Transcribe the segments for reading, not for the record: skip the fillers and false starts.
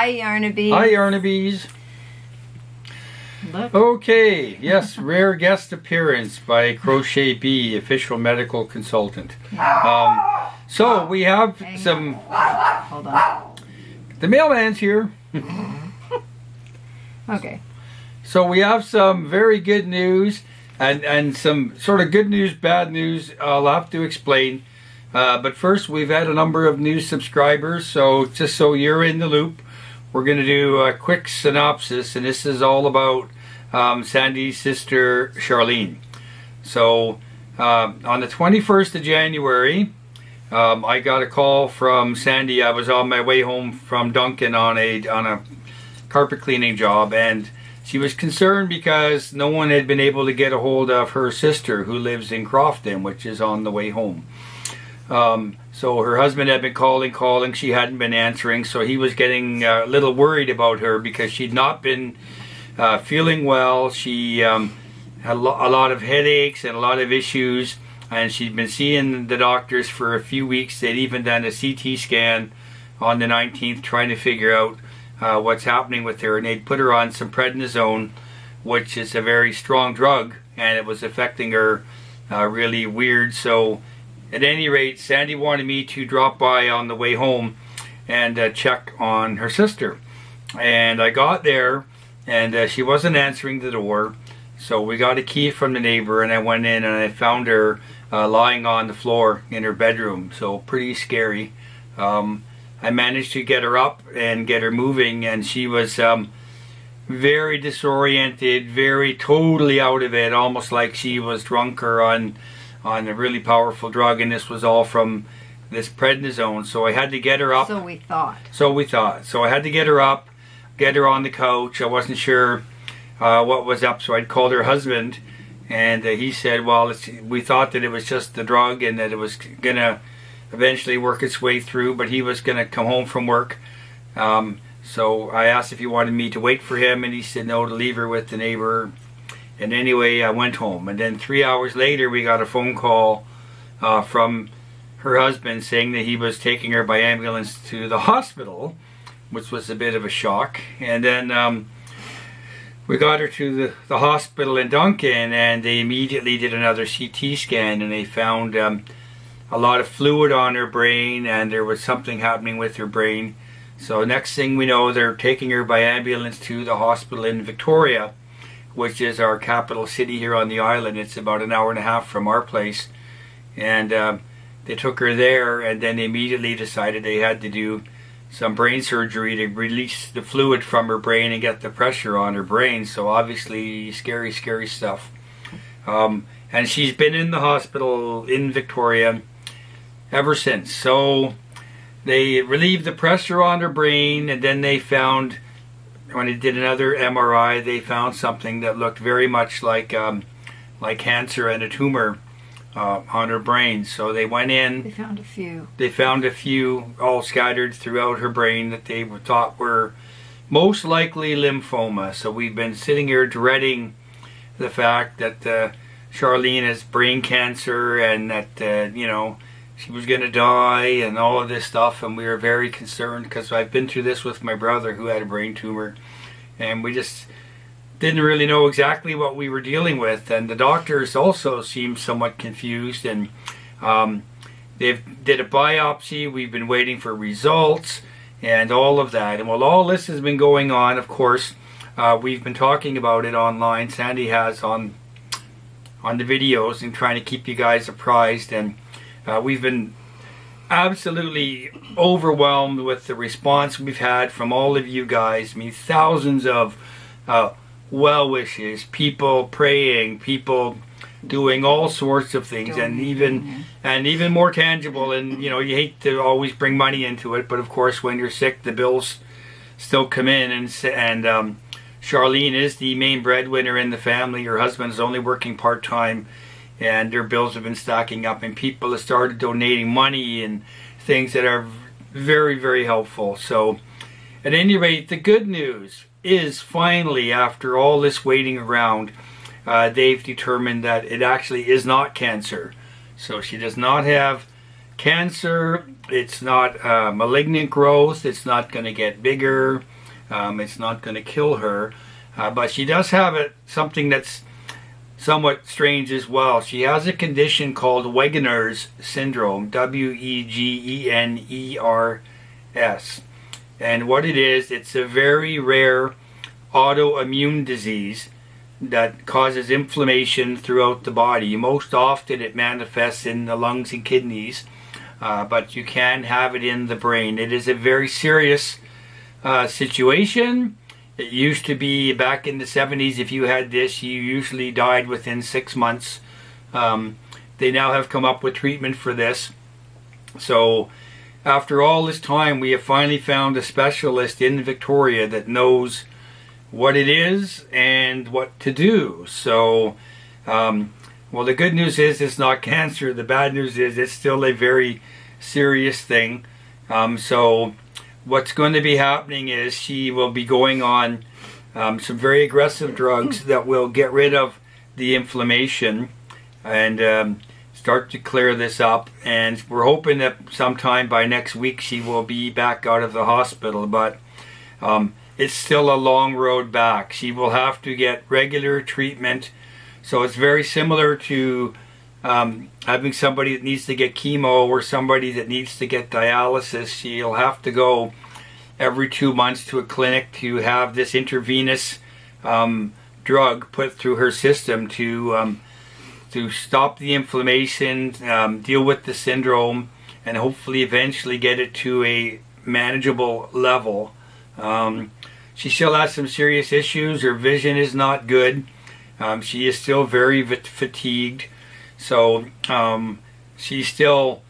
Hi, Yarnabees. Hi, Yarnabees. Look. Okay, yes, rare guest appearance by Crochet Bee, official medical consultant. Yeah. So we have some... Hold on. The mailman's here. Okay. So we have some very good news and some sort of good news, bad news. I'll have to explain. But first, we've had a number of new subscribers, so just so you're in the loop, we're going to do a quick synopsis, and this is all about Sandy's sister, Charlene. So, on the 21st of January, I got a call from Sandy. I was on my way home from Duncan on a carpet cleaning job, and she was concerned because no one had been able to get a hold of her sister, who lives in Crofton, which is on the way home. So her husband had been calling, she hadn't been answering, so he was getting a little worried about her because she'd not been feeling well. She had a lot of headaches and a lot of issues, and she'd been seeing the doctors for a few weeks. They'd even done a CT scan on the 19th trying to figure out what's happening with her, and they'd put her on some prednisone, which is a very strong drug, and it was affecting her really weird. So at any rate, Sandy wanted me to drop by on the way home and check on her sister. And I got there, and she wasn't answering the door. So we got a key from the neighbor, and I went in and I found her lying on the floor in her bedroom. So pretty scary. I managed to get her up and get her moving, and she was very disoriented, very totally out of it, almost like she was drunk or on a really powerful drug, and this was all from this prednisone. So I had to get her up. So we thought. So I had to get her up, get her on the couch. I wasn't sure what was up, so I'd called her husband, and he said, well, we thought that it was just the drug and that it was going to eventually work its way through, but he was going to come home from work. So I asked if he wanted me to wait for him, and he said no, to leave her with the neighbor. And anyway, I went home, and then 3 hours later we got a phone call from her husband saying that he was taking her by ambulance to the hospital, which was a bit of a shock. And then we got her to the hospital in Duncan, and they immediately did another CT scan, and they found a lot of fluid on her brain, and there was something happening with her brain. So next thing we know, they're taking her by ambulance to the hospital in Victoria, which is our capital city here on the island. It's about 1.5 hours from our place. And they took her there, and then they immediately decided they had to do some brain surgery to release the fluid from her brain and get the pressure on her brain. So obviously, scary, scary stuff. And she's been in the hospital in Victoria ever since. So they relieved the pressure on her brain, and then they found, when they did another MRI, they found something that looked very much like cancer and a tumor on her brain. So they went in. They found a few. They found a few all scattered throughout her brain that they thought were most likely lymphoma. So we've been sitting here dreading the fact that Charlene has brain cancer and that, you know, she was going to die and all of this stuff, and we were very concerned because I've been through this with my brother who had a brain tumor, and we just didn't really know exactly what we were dealing with. And the doctors also seemed somewhat confused, and they did a biopsy. We've been waiting for results and all of that. And while all this has been going on, of course, we've been talking about it online. Sandy has on the videos and trying to keep you guys apprised, and we've been absolutely overwhelmed with the response we've had from all of you guys. I mean, thousands of well wishes, people praying, people doing all sorts of things, and even more tangible. And you know, you hate to always bring money into it, but of course, when you're sick, the bills still come in. And Charlene is the main breadwinner in the family. Her husband's only working part time, and their bills have been stacking up, and people have started donating money and things that are very, very helpful. So at any rate, the good news is finally, after all this waiting around, they've determined that it actually is not cancer. So she does not have cancer. It's not malignant growth. It's not going to get bigger. It's not going to kill her. But she does have something that's somewhat strange as well. She has a condition called Wegener's syndrome, W-E-G-E-N-E-R-S. And what it is, it's a very rare autoimmune disease that causes inflammation throughout the body. Most often it manifests in the lungs and kidneys, but you can have it in the brain. It is a very serious situation. It used to be back in the 70s, if you had this, you usually died within 6 months. They now have come up with treatment for this. So after all this time, we have finally found a specialist in Victoria that knows what it is and what to do. So well, the good news is it's not cancer. The bad news is it's still a very serious thing. So what's going to be happening is she will be going on some very aggressive drugs that will get rid of the inflammation and start to clear this up, and we're hoping that sometime by next week she will be back out of the hospital. But it's still a long road back. She will have to get regular treatment. So it's very similar to having somebody that needs to get chemo or somebody that needs to get dialysis. She'll have to go every 2 months to a clinic to have this intravenous drug put through her system to stop the inflammation, deal with the syndrome, and hopefully eventually get it to a manageable level. She still has some serious issues. Her vision is not good. She is still very fatigued. So she's still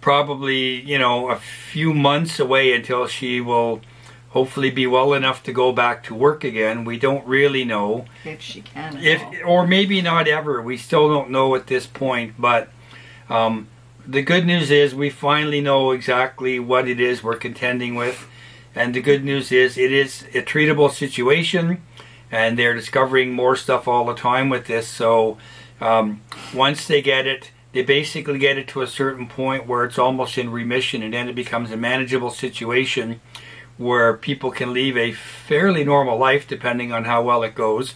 probably, you know, a few months away until she will hopefully be well enough to go back to work again. We don't really know if she can, or maybe not ever. We still don't know at this point. But the good news is we finally know exactly what it is we're contending with. And the good news is it is a treatable situation, and they're discovering more stuff all the time with this. So once they get it, they basically get it to a certain point where it's almost in remission, and then it becomes a manageable situation where people can live a fairly normal life depending on how well it goes.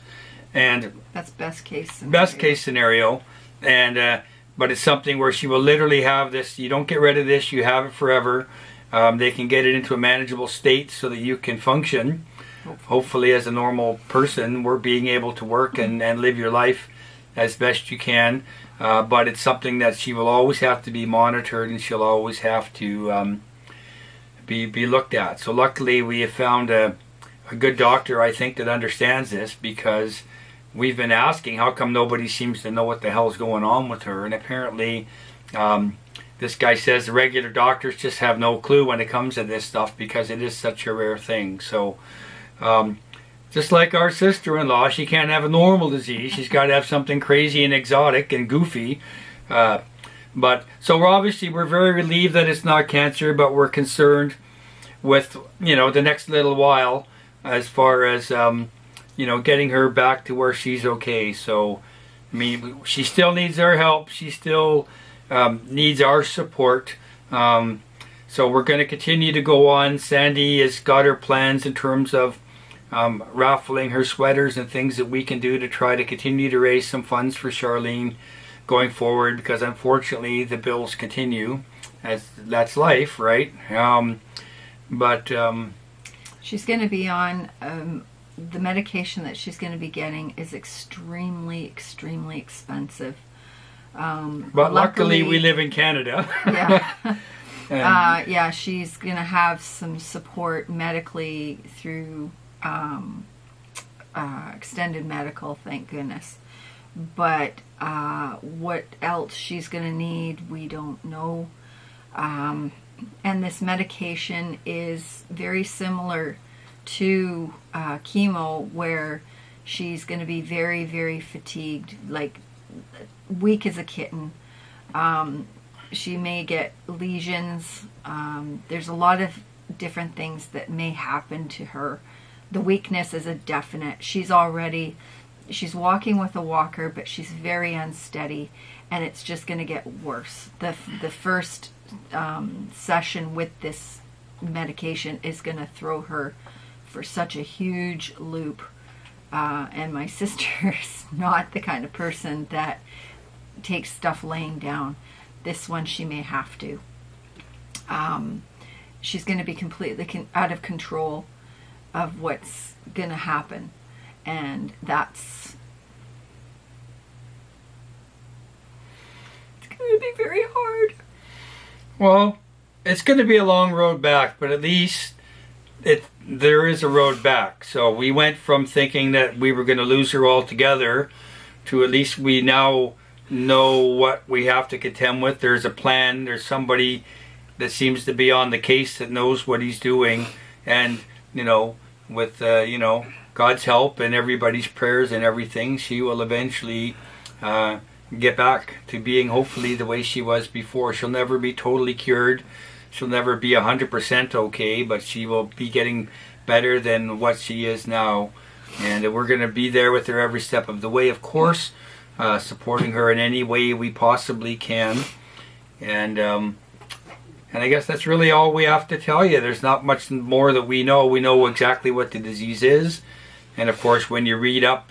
And that's best case scenario. Best case scenario. And but it's something where she will literally have this. You don't get rid of this, you have it forever. They can get it into a manageable state so that you can function, hopefully as a normal person. We're being able to work and live your life as best you can. But it's something that she will always have to be monitored, and she'll always have to be looked at. So luckily we have found a good doctor, I think, that understands this, because we've been asking how come nobody seems to know what the hell's going on with her. And apparently this guy says the regular doctors just have no clue when it comes to this stuff, because it is such a rare thing. So just like our sister-in-law, she can't have a normal disease. She's got to have something crazy and exotic and goofy. But so we're very relieved that it's not cancer, but we're concerned with, you know, the next little while as far as you know, getting her back to where she's okay. So I mean, she still needs our help. She still needs our support. So we're going to continue to go on. Sandy has got her plans in terms of raffling her sweaters and things that we can do to try to continue to raise some funds for Charlene going forward, because unfortunately the bills continue. That's life, right? She's going to be on the medication that she's going to be getting is extremely expensive. But luckily we live in Canada. Yeah. Yeah, she's going to have some support medically through extended medical, thank goodness. But what else she's going to need, we don't know. And this medication is very similar to chemo, where she's going to be very, very fatigued, like weak as a kitten. She may get lesions. There's a lot of different things that may happen to her. The weakness is a definite. She's walking with a walker, but she's very unsteady, and it's just going to get worse. The first session with this medication is going to throw her for such a huge loop. And my sister's not the kind of person that takes stuff laying down. This one she may have to. She's going to be completely out of control of what's going to happen. And that's... it's going to be very hard. Well, it's going to be a long road back, but at least there is a road back. So we went from thinking that we were going to lose her altogether to at least we now know what we have to contend with. There's a plan. There's somebody that seems to be on the case that knows what he's doing. And, you know, with, you know, God's help and everybody's prayers and everything, she will eventually get back to being hopefully the way she was before. She'll never be totally cured. She'll never be 100% okay, but she will be getting better than what she is now. And we're going to be there with her every step of the way, of course, supporting her in any way we possibly can. And I guess that's really all we have to tell you. There's not much more that we know. We know exactly what the disease is. And of course, when you read up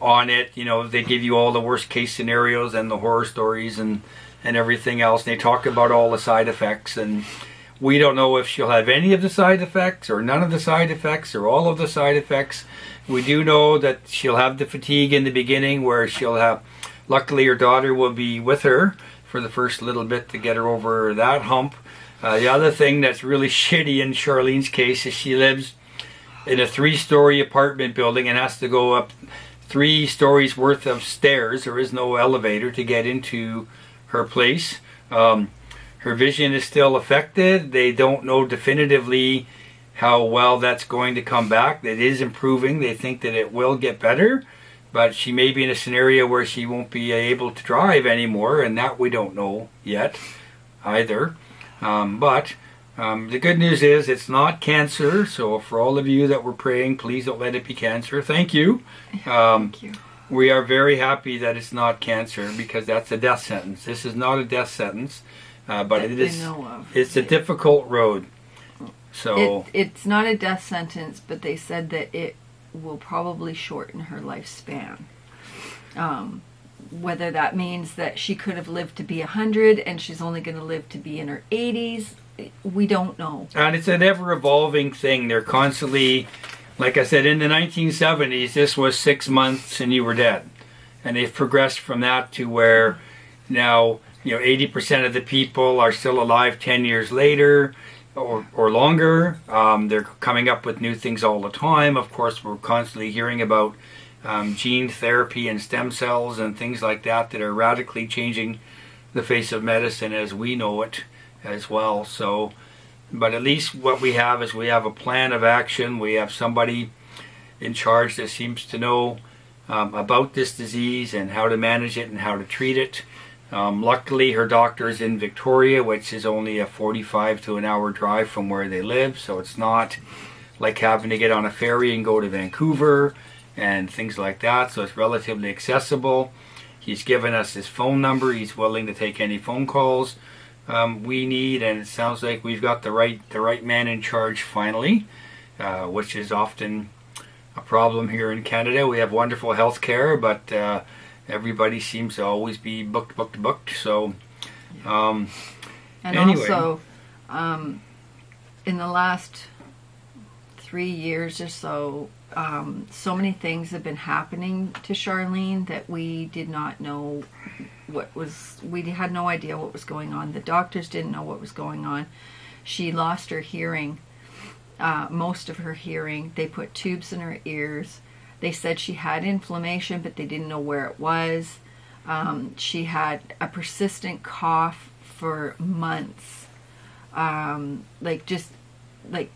on it, you know, they give you all the worst case scenarios and the horror stories and everything else. They talk about all the side effects, and we don't know if she'll have any of the side effects or none of the side effects or all of the side effects. We do know that she'll have the fatigue in the beginning, where she'll have, luckily her daughter will be with her for the first little bit to get her over that hump. The other thing that's really shitty in Charlene's case is she lives in a 3-story apartment building and has to go up 3 stories worth of stairs. There is no elevator to get into her place. Her vision is still affected. They don't know definitively how well that's going to come back. It is improving. They think that it will get better, but she may be in a scenario where she won't be able to drive anymore, and that we don't know yet either. The good news is it's not cancer, so for all of you that were praying, please don't let it be cancer. Thank you. Thank you. We are very happy that it's not cancer, because that's a death sentence. This is not a death sentence, but it is, it's a difficult road. So it's not a death sentence, but they said that it will probably shorten her lifespan. Whether that means that she could have lived to be 100 and she's only going to live to be in her 80s, we don't know. And it's an ever-evolving thing. They're constantly, like I said, in the 1970s, this was 6 months and you were dead. And they've progressed from that to where now, you know, 80% of the people are still alive 10 years later. Or longer. They're coming up with new things all the time. Of course, we're constantly hearing about gene therapy and stem cells and things like that that are radically changing the face of medicine as we know it as well. So, but at least what we have is we have a plan of action. We have somebody in charge that seems to know about this disease and how to manage it and how to treat it. Luckily, her doctor is in Victoria, which is only a 45 to an hour drive from where they live. So it's not like having to get on a ferry and go to Vancouver and things like that. So it's relatively accessible. He's given us his phone number. He's willing to take any phone calls we need. And it sounds like we've got the right man in charge finally, which is often a problem here in Canada. We have wonderful health care, but... everybody seems to always be booked. So, and anyway. Also, in the last 3 years or so, so many things have been happening to Charlene that we did not know what was, we had no idea what was going on. The doctors didn't know what was going on. She lost her hearing, most of her hearing. They put tubes in her ears. They said she had inflammation, but they didn't know where it was. She had a persistent cough for months, like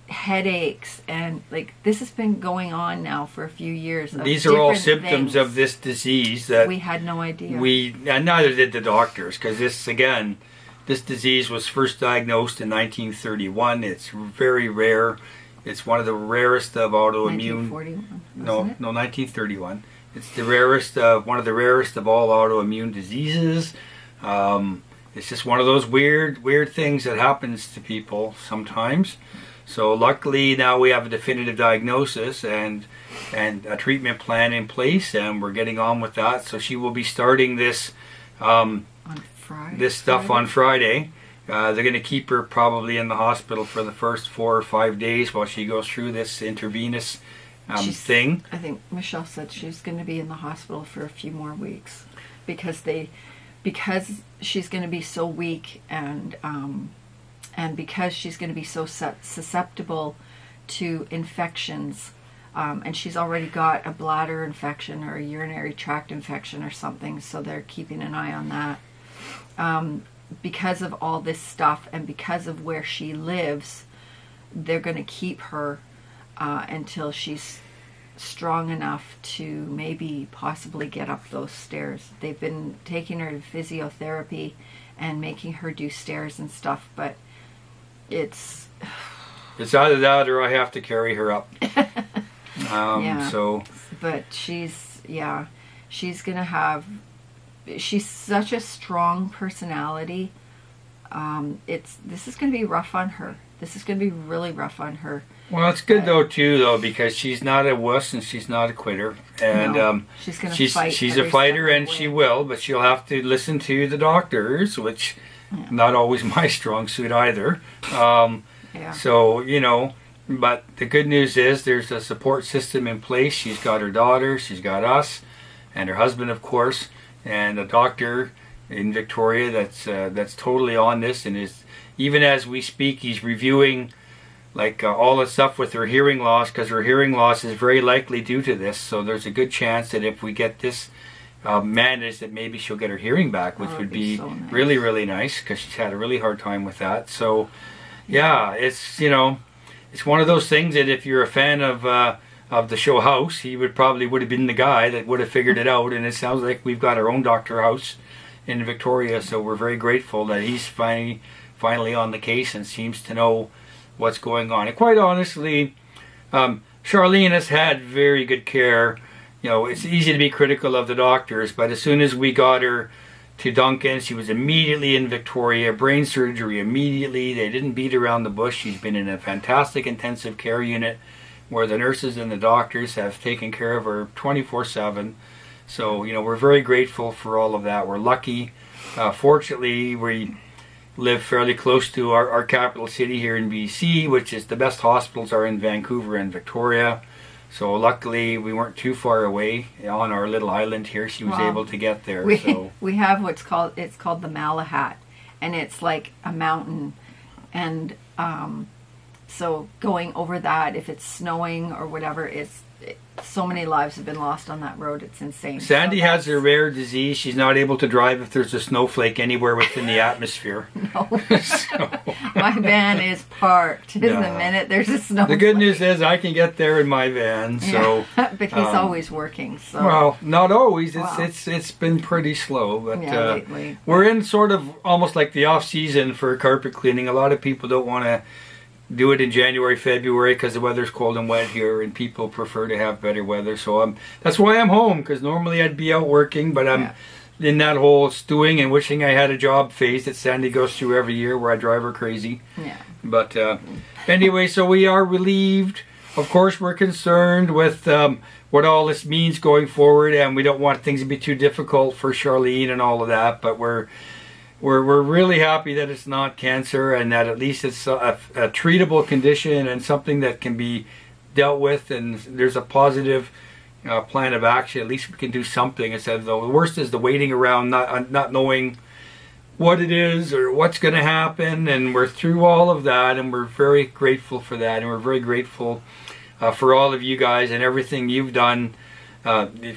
headaches, and like this has been going on now for a few years. These are all symptoms of this disease that we had no idea. And neither did the doctors, because this disease was first diagnosed in 1931. It's very rare. It's one of the rarest of autoimmune... 1941, No, 1931. It's one of the rarest of all autoimmune diseases. It's just one of those weird things that happens to people sometimes. So luckily now we have a definitive diagnosis and a treatment plan in place, and we're getting on with that. So she will be starting this on Friday. They're going to keep her probably in the hospital for the first 4 or 5 days while she goes through this intravenous thing. I think Michelle said she's going to be in the hospital for a few more weeks because she's going to be so weak, and because she's going to be so susceptible to infections, and she's already got a bladder infection or a urinary tract infection or something, so they're keeping an eye on that. Because of all this stuff and because of where she lives, they're going to keep her until she's strong enough to maybe possibly get up those stairs. They've been taking her to physiotherapy and making her do stairs and stuff, but it's either that or I have to carry her up. Yeah. So, but she's gonna have, she's such a strong personality. This is gonna be rough on her. This is gonna be really rough on her. Well, it's good though, because she's not a wuss and she's not a quitter, and no, she's a fighter, and she will, but she'll have to listen to the doctors, which not always my strong suit either. So you know, but the good news is there's a support system in place. She's got her daughter, she's got us, and her husband, of course, and a doctor in Victoria that's totally on this, and is, even as we speak, he's reviewing like all the stuff with her hearing loss, because her hearing loss is very likely due to this. So there's a good chance that if we get this managed, that maybe she'll get her hearing back, which would be so nice. Really, really nice, because she's had a really hard time with that. So yeah, it's, you know, it's one of those things that if you're a fan of the show House, he would have been the guy that would have figured it out. And it sounds like we've got our own Dr. House in Victoria, so we're very grateful that he's finally on the case and seems to know what's going on. And quite honestly, Charlene has had very good care. You know, it's easy to be critical of the doctors, but as soon as we got her to Duncan, she was immediately in Victoria, brain surgery immediately. They didn't beat around the bush. She's been in a fantastic intensive care unit where the nurses and the doctors have taken care of her 24/7. So, you know, we're very grateful for all of that. We're lucky. Fortunately, we live fairly close to our capital city here in BC, which is the best hospitals are in Vancouver and Victoria. So luckily we weren't too far away on our little island here. She was able to get there. We have it's called the Malahat, and it's like a mountain, and so going over that, if it's snowing or whatever, so many lives have been lost on that road. It's insane. Sandy has a rare disease. She's not able to drive if there's a snowflake anywhere within the atmosphere. No. My van is parked. Yeah. In the minute there's a snowflake. The good news is I can get there in my van. So, yeah. But he's always working. So. Well, not always. It's it's been pretty slow. But lately. We're in sort of almost like the off season for carpet cleaning. A lot of people don't want to do it in January, February, because the weather's cold and wet here, and people prefer to have better weather. So that's why I'm home, because normally I'd be out working, but I'm in that whole stewing and wishing I had a job phase that Sandy goes through every year, where I drive her crazy. Yeah. But anyway, so we are relieved. Of course, we're concerned with what all this means going forward, and we don't want things to be too difficult for Charlene and all of that. But we're really happy that it's not cancer, and that at least it's a treatable condition and something that can be dealt with, and there's a positive plan of action. At least we can do something instead of, the worst is the waiting around, not knowing what it is or what's going to happen. And we're through all of that, and we're very grateful for that, and we're very grateful for all of you guys and everything you've done,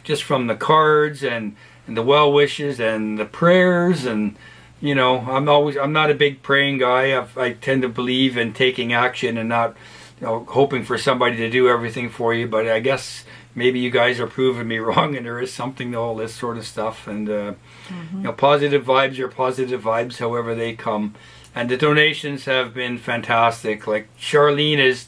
just from the cards and the well wishes and the prayers. And you know, I'm not a big praying guy. I tend to believe in taking action and not, you know, hoping for somebody to do everything for you. But I guess maybe you guys are proving me wrong, and there is something to all this sort of stuff. And you know, positive vibes are positive vibes, however they come. And the donations have been fantastic. Like, Charlene is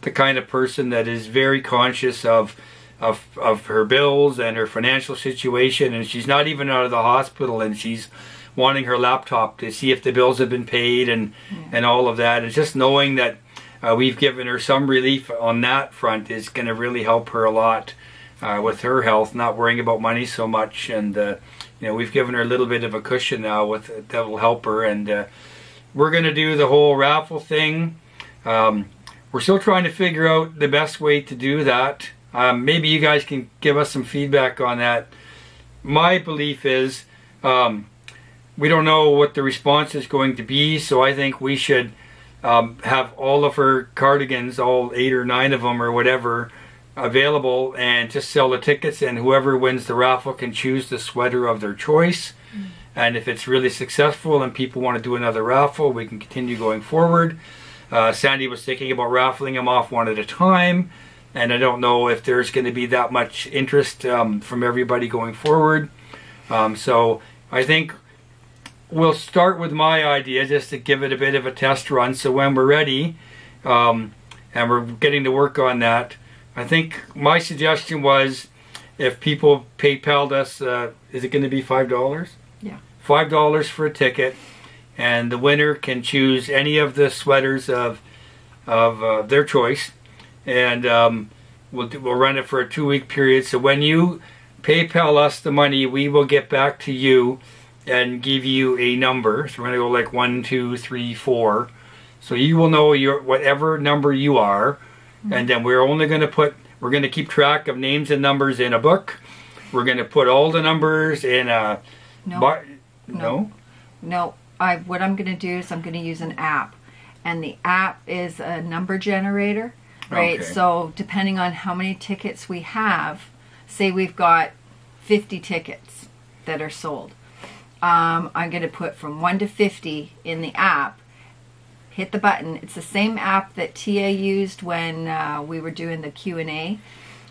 the kind of person that is very conscious of her bills and her financial situation, and she's not even out of the hospital, and she's wanting her laptop to see if the bills have been paid and all of that. It's just knowing that we've given her some relief on that front is going to really help her a lot with her health, not worrying about money so much. And you know, we've given her a little bit of a cushion now with that will help her. And we're going to do the whole raffle thing. We're still trying to figure out the best way to do that. Maybe you guys can give us some feedback on that. My belief is we don't know what the response is going to be, so I think we should have all of her cardigans, all 8 or 9 of them or whatever, available, and just sell the tickets, and whoever wins the raffle can choose the sweater of their choice. And if it's really successful and people want to do another raffle, we can continue going forward. Sandy was thinking about raffling them off one at a time, and I don't know if there's going to be that much interest from everybody going forward. So I think we'll start with my idea just to give it a bit of a test run. So when we're ready, and we're getting to work on that, I think my suggestion was if people PayPal'd us, is it going to be $5? Yeah. $5 for a ticket, and the winner can choose any of the sweaters of their choice. And we'll run it for a 2-week period. So when you PayPal us the money, we will get back to you and give you a number. So we're going to go like 1, 2, 3, 4. So you will know your whatever number you are. And then we're only going to put, we're going to keep track of names and numbers in a book. We're going to put all the numbers in a... What I'm going to do is I'm going to use an app. And the app is a number generator. Right, okay. So depending on how many tickets we have, say we've got 50 tickets that are sold. I'm going to put from 1 to 50 in the app, hit the button. It's the same app that Tia used when we were doing the Q&A.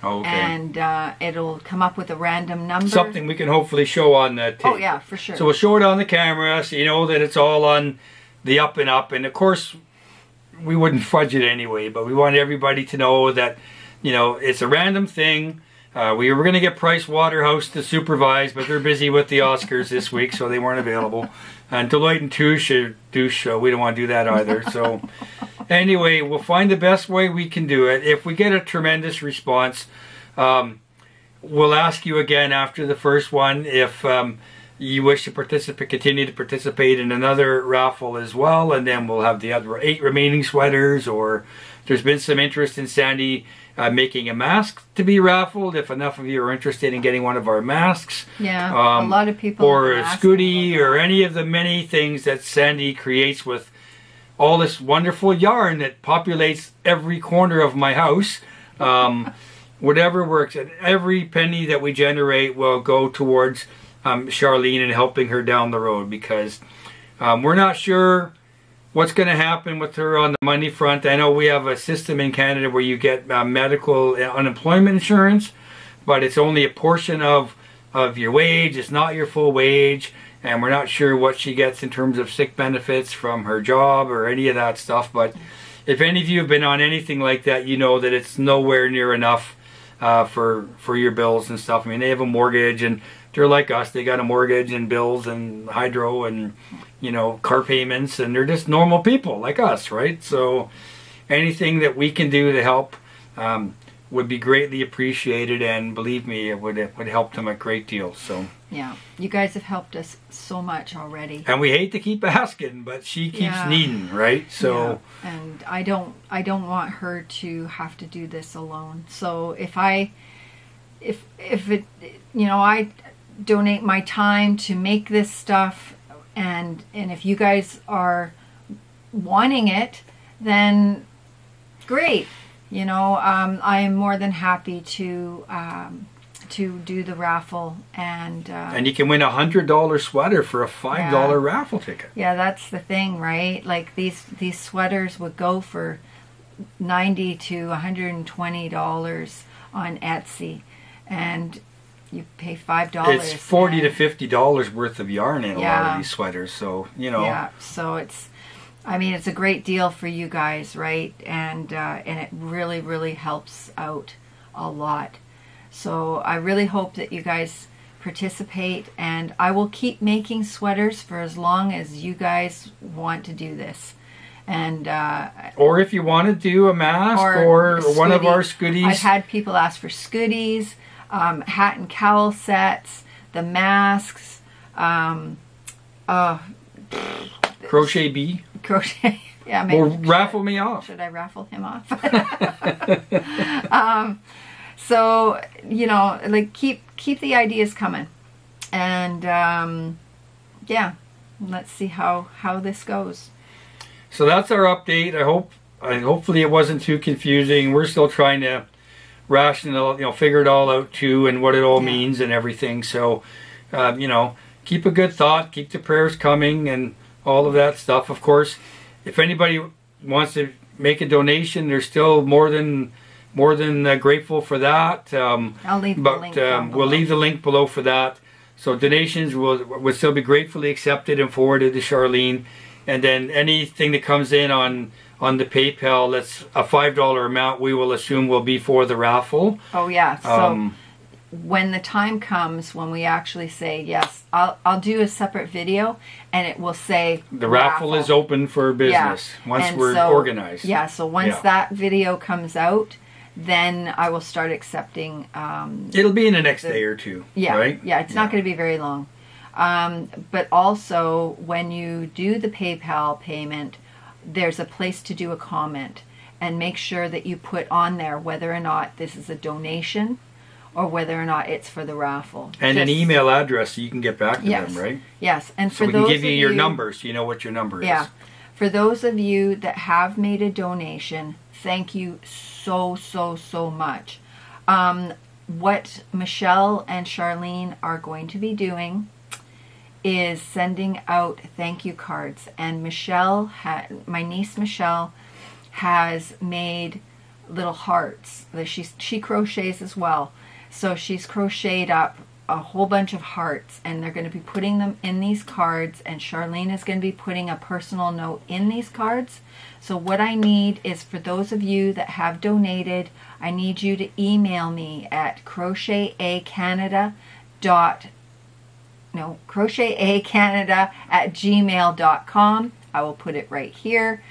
Oh, okay. And it'll come up with a random number. Something we can hopefully show on the tape. Oh, yeah, for sure. So we'll show it on the camera so you know that it's all on the up and up. And, of course, we wouldn't fudge it anyway, but we want everybody to know that, you know, it's a random thing. We were going to get Price Waterhouse to supervise, but they're busy with the Oscars this week, so they weren't available. And Deloitte and Touche, we don't want to do that either. So anyway, we'll find the best way we can do it. If we get a tremendous response, we'll ask you again after the first one if you wish to continue to participate in another raffle as well, and then we'll have the other 8 remaining sweaters. Or there's been some interest in Sandy making a mask to be raffled. If enough of you are interested in getting one of our masks, a lot of people, or a Scooty, or any of the many things that Sandy creates with all this wonderful yarn that populates every corner of my house. Whatever works, and every penny that we generate will go towards Charlene and helping her down the road, because we're not sure what's going to happen with her on the money front. I know we have a system in Canada where you get medical unemployment insurance, but it's only a portion of your wage. It's not your full wage, and we're not sure what she gets in terms of sick benefits from her job or any of that stuff. But if any of you have been on anything like that, you know that it's nowhere near enough for your bills and stuff. I mean, they have a mortgage, and they're like us. They got a mortgage and bills and hydro and, you know, car payments, and they're just normal people like us, right? So anything that we can do to help would be greatly appreciated, and believe me, it would help them a great deal. So yeah, you guys have helped us so much already. And we hate to keep asking, but she keeps needing, right? So yeah. And I don't want her to have to do this alone. So if it, you know, I donate my time to make this stuff, and if you guys are wanting it, then great, you know. I am more than happy to do the raffle, and you can win $100 sweater for a $5 raffle ticket. Yeah, that's the thing, right? Like these sweaters would go for $90 to $120 on Etsy, and you pay $5. It's $40 to $50 worth of yarn in a lot of these sweaters, so you know. Yeah, so it's, I mean, it's a great deal for you guys, right? And it really, really helps out a lot. So I really hope that you guys participate, and I will keep making sweaters for as long as you guys want to do this. And or if you want to do a mask or one of our Scudies. I've had people ask for Scudies, hat and cowl sets, the masks, crochet bee. Crochet. Yeah, maybe. Or raffle me off. Should I raffle him off? So, you know, like keep the ideas coming. And yeah, let's see how this goes. So that's our update. Hopefully it wasn't too confusing. We're still trying to rational, you know, figure it all out too, and what it all means and everything. So, you know, keep a good thought, keep the prayers coming and all of that stuff. Of course, if anybody wants to make a donation, they're still more than grateful for that. I'll leave the link below. We'll leave the link below for that. So donations will still be gratefully accepted and forwarded to Charlene. And then anything that comes in on the PayPal, that's a $5 amount, we will assume will be for the raffle. Oh yeah. So when the time comes when we actually say yes, I'll do a separate video, and it will say the raffle is open for business once we're organized. Yeah. So once that video comes out, then I will start accepting. It'll be in the next day or two. Yeah. Right? Yeah. It's not going to be very long. But also when you do the PayPal payment, there's a place to do a comment, and make sure that you put on there whether or not this is a donation or whether or not it's for the raffle. And an email address so you can get back to them, right? Yes. And so we can give you your number so you know what your number is. For those of you that have made a donation, thank you so, so, so much. What Michelle and Charlene are going to be doing is sending out thank you cards. And Michelle, my niece Michelle, has made little hearts. She crochets as well. So she's crocheted up a whole bunch of hearts, and they're going to be putting them in these cards, and Charlene is going to be putting a personal note in these cards. So what I need is, for those of you that have donated, I need you to email me at crochetetacanada@gmail.com. I will put it right here.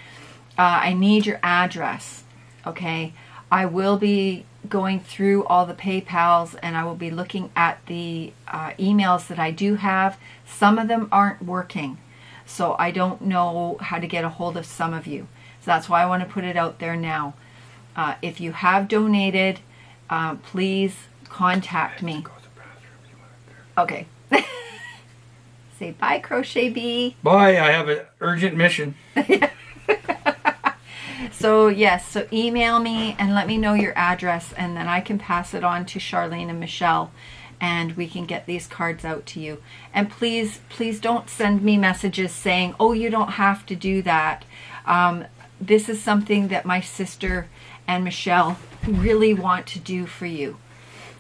I need your address, okay? I will be going through all the PayPals, and I will be looking at the emails that I do have. Some of them aren't working, so I don't know how to get a hold of some of you. So that's why I want to put it out there now. If you have donated, please contact me. Okay. Say bye, Crochet Bee. Bye, I have an urgent mission. So yes, so email me and let me know your address, and then I can pass it on to Charlene and Michelle, and we can get these cards out to you. And please, please don't send me messages saying, oh, you don't have to do that. This is something that my sister and Michelle really want to do for you,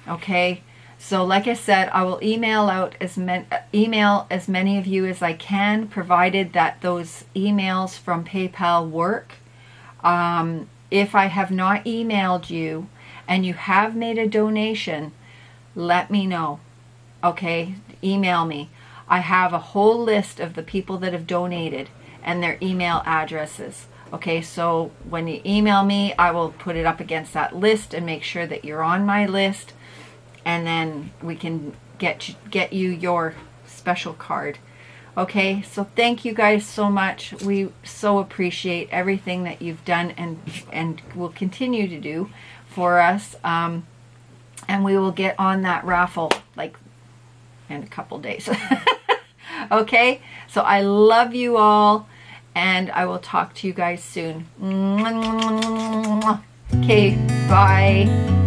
okay? So like I said, I will email as many of you as I can, provided that those emails from PayPal work. If I have not emailed you and you have made a donation, let me know, okay? Email me. I have a whole list of the people that have donated and their email addresses, okay? So when you email me, I will put it up against that list and make sure that you're on my list, and then we can get you your special card. Okay, so thank you guys so much. We so appreciate everything that you've done and will continue to do for us. And we will get on that raffle like in a couple days. Okay, so I love you all, and I will talk to you guys soon. Okay, bye.